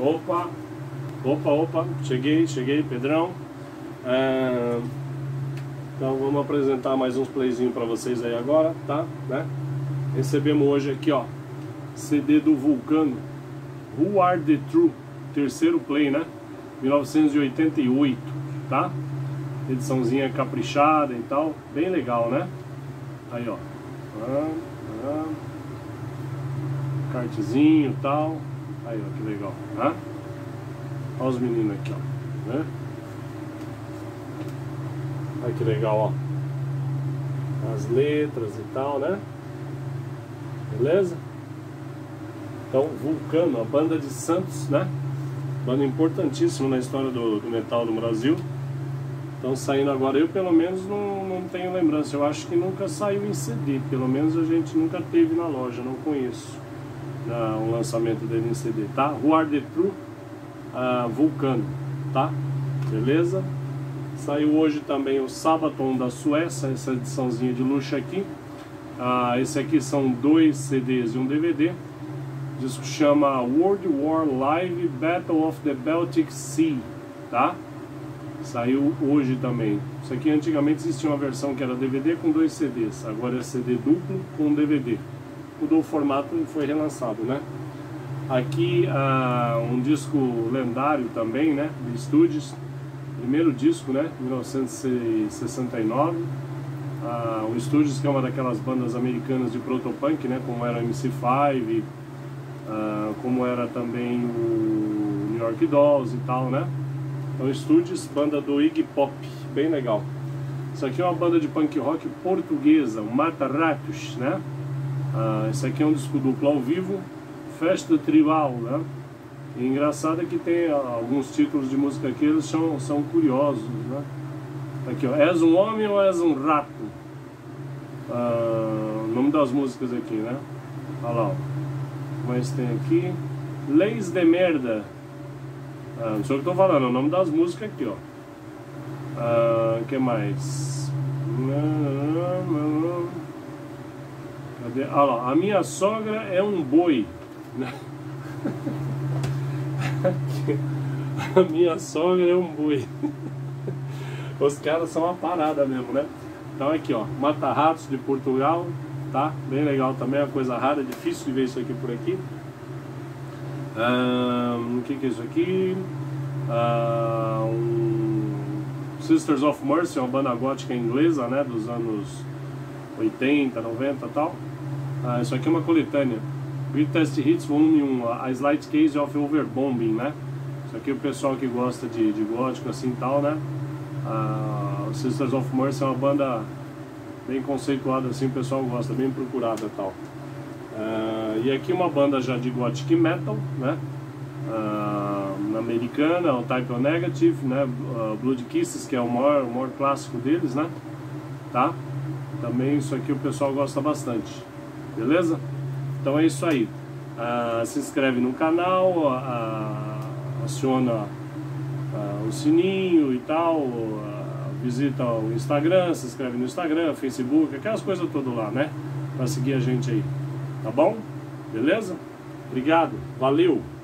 Opa, opa, opa, cheguei, Pedrão. Então vamos apresentar mais uns playzinhos pra vocês aí agora, tá? Né? Recebemos hoje aqui, ó, CD do Vulcano, Who Are The True, terceiro play, né? 1988, tá? Ediçãozinha caprichada e tal, bem legal, né? Aí, ó, cartezinho e tal. Aí, ó, que legal, né? Olha os meninos aqui, ó, né? Olha que legal, ó, as letras e tal, né? Beleza? Então, Vulcano, a banda de Santos, né? Banda importantíssima na história do metal no Brasil. Então, saindo agora, eu pelo menos não tenho lembrança. Eu acho que nunca saiu em CD, pelo menos a gente nunca teve na loja, não conheço um lançamento dele em CD, tá? Who Are The True, Vulcano, tá? Beleza? Saiu hoje também o Sabaton da Suécia, essa ediçãozinha de luxo aqui. Esse aqui são 2 CDs e um DVD. O disco chama World War Live Battle of the Baltic Sea, tá? Saiu hoje também. Isso aqui antigamente existia uma versão que era DVD com 2 CDs. Agora é CD duplo com DVD. Mudou o formato e foi relançado, né? Aqui um disco lendário também, né? The Stooges. Primeiro disco, né? 1969. O Stooges, que é uma daquelas bandas americanas de protopunk, né? Como era o MC5, como era também o New York Dolls e tal, né? Então, Stooges, banda do Iggy Pop, bem legal. Isso aqui é uma banda de punk rock portuguesa, o Mata Ratos, né? Esse aqui é um disco duplo ao vivo, Festa Tribal, né? E engraçado é que tem alguns títulos de música aqui, eles são curiosos, né? Aqui, ó, És um Homem ou És um Rato? O nome das músicas aqui, né? Olha lá, ó. Mas tem aqui Leis de Merda. Não sei o que eu tô falando, é o nome das músicas aqui, ó. Que mais? Cadê? Ah lá, A Minha Sogra é um Boi. A Minha Sogra é um Boi. Os caras são uma parada mesmo, né? Então aqui, ó, Mata Ratos de Portugal, tá? Bem legal também, é uma coisa rara, difícil de ver isso aqui por aqui. O que é isso aqui? Sisters of Mercy, uma banda gótica inglesa, né? Dos anos 80, 90 e tal. Isso aqui é uma coletânea, Greatest Hits Volume 1, A Slight Case of Overbombing, né? Isso aqui é o pessoal que gosta de gótico assim e tal, né? Sisters of Mercy é uma banda bem conceituada assim, o pessoal gosta, bem procurada e tal. E aqui uma banda já de gothic metal, né? Americana, o Type O Negative, né? Blood Kisses, que é o maior clássico deles, né? Tá? Também isso aqui o pessoal gosta bastante. Beleza? Então é isso aí. Se inscreve no canal, aciona o sininho e tal, visita o Instagram, se inscreve no Instagram, Facebook, aquelas coisas todas lá, né? Pra seguir a gente aí. Tá bom? Beleza? Obrigado. Valeu!